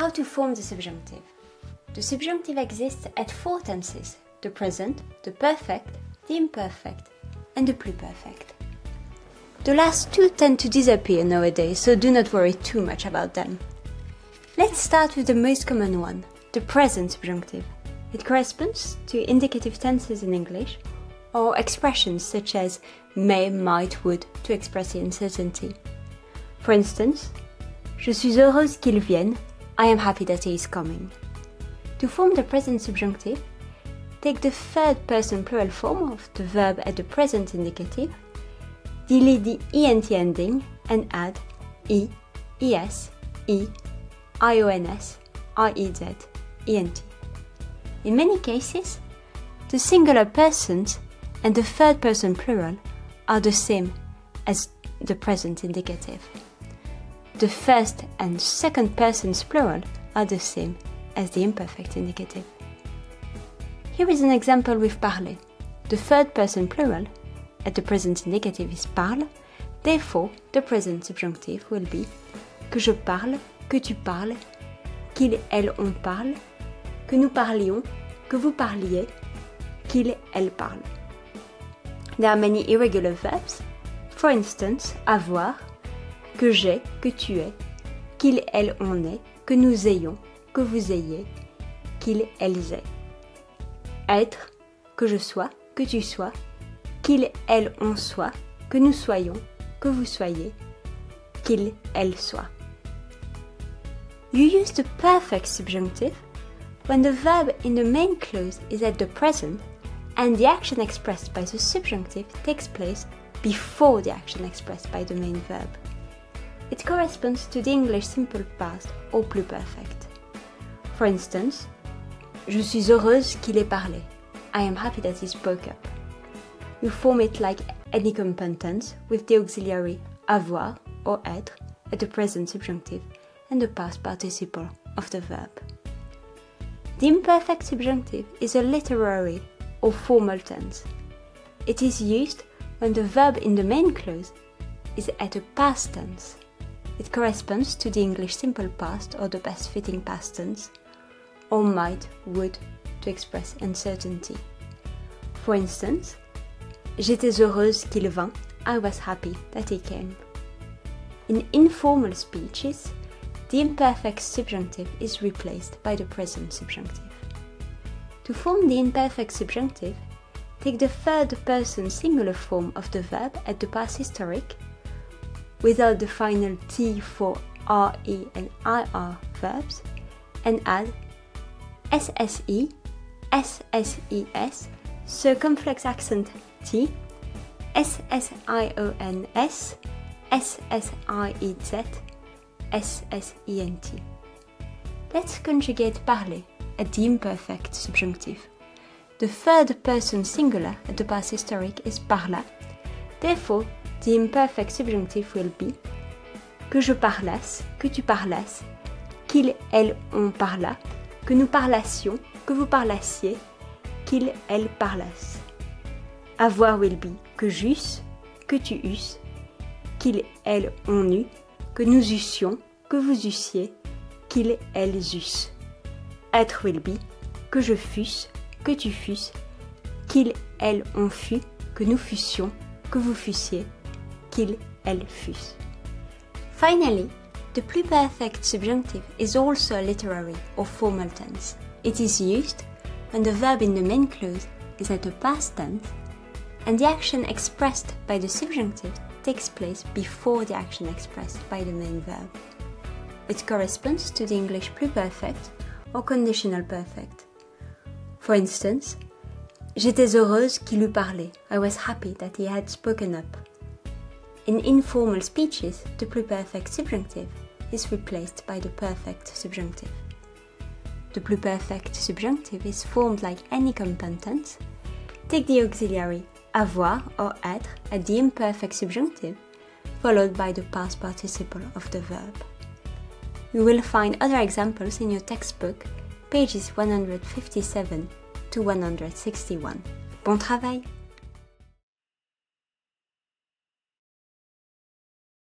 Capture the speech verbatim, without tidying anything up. How to form the subjunctive? The subjunctive exists at four tenses: the present, the perfect, the imperfect, and the plus perfect. The last two tend to disappear nowadays, so do not worry too much about them. Let's start with the most common one, the present subjunctive. It corresponds to indicative tenses in English, or expressions such as may, might, would, to express the uncertainty. For instance, je suis heureuse qu'il vienne, I am happy that he is coming. To form the present subjunctive, take the third person plural form of the verb at the present indicative, delete the ent ending and add e, es, e, ions, iez, ent. In many cases, the singular persons and the third person plural are the same as the present indicative. The first and second persons plural are the same as the imperfect indicative. Here is an example with parler. The third person plural at the present indicative is parle, therefore the present subjunctive will be que je parle, que tu parles, qu'il, elle, on parle, que nous parlions, que vous parliez, qu'il, elle parle. There are many irregular verbs, for instance, avoir, que j'ai, que tu aies, qu'il, elle, on ait, que nous ayons, que vous ayez, qu'ils, elles aient. Être, que je sois, que tu sois, qu'il, elle, on soit, que nous soyons, que vous soyez, qu'il, elle soit. You use the perfect subjunctive when the verb in the main clause is at the present and the action expressed by the subjunctive takes place before the action expressed by the main verb. It corresponds to the English simple past or plus perfect. For instance, je suis heureuse qu'il ait parlé. I am happy that he spoke up. You form it like any compound tense with the auxiliary avoir or être at the present subjunctive and the past participle of the verb. The imperfect subjunctive is a literary or formal tense. It is used when the verb in the main clause is at a past tense. It corresponds to the English simple past or the best fitting past tense, or might, would, to express uncertainty. For instance, j'étais heureuse qu'il vint, I was happy that he came. In informal speeches, the imperfect subjunctive is replaced by the present subjunctive. To form the imperfect subjunctive, take the third person singular form of the verb at the past historic without the final t for r, e and ir verbs and add sse, sses, circumflex accent t, ssions, ssiez, S S E N T. Let's conjugate parler at the imperfect subjunctive. The third person singular at the past historic is parla. Therefore, the imperfect subjunctive will be que je parlasse, que tu parlasses, qu'il, elle, on parla, que nous parlassions, que vous parlassiez, qu'il, elle parlasse. Avoir will be que j'eusse, que tu eusses, qu'il, elle, on eut, que nous eussions, que vous eussiez, qu'ils, elles eussent. Être will be, que je fusse, que tu fusses, qu'ils, elles, on fut, que nous fussions, que vous fussiez, qu'ils, elles fussent. Finally, the plus perfect subjunctive is also a literary or formal tense. It is used when the verb in the main clause is at the past tense and the action expressed by the subjunctive takes place before the action expressed by the main verb. It corresponds to the English plus perfect or conditional perfect. For instance, j'étais heureuse qu'il eût parlé. I was happy that he had spoken up. In informal speeches, the plus perfect subjunctive is replaced by the perfect subjunctive. The plus perfect subjunctive is formed like any compound tense. Take the auxiliary avoir or être at the imperfect subjunctive, followed by the past participle of the verb. You will find other examples in your textbook, pages one hundred fifty-seven to one hundred sixty-one. Bon travail!